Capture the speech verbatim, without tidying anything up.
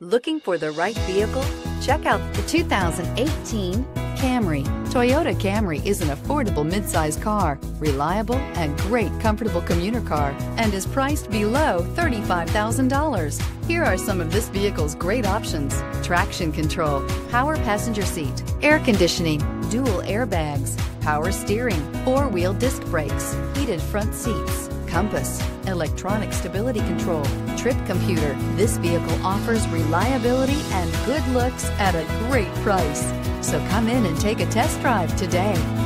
Looking for the right vehicle? Check out the two thousand eighteen Camry. Toyota Camry is an affordable midsize car, reliable and great comfortable commuter car, and is priced below thirty-five thousand dollars. Here are some of this vehicle's great options: traction control, power passenger seat, air conditioning, dual airbags, power steering, four-wheel disc brakes, heated front seats, compass, electronic stability control, trip computer. This vehicle offers reliability and good looks at a great price. So come in and take a test drive today.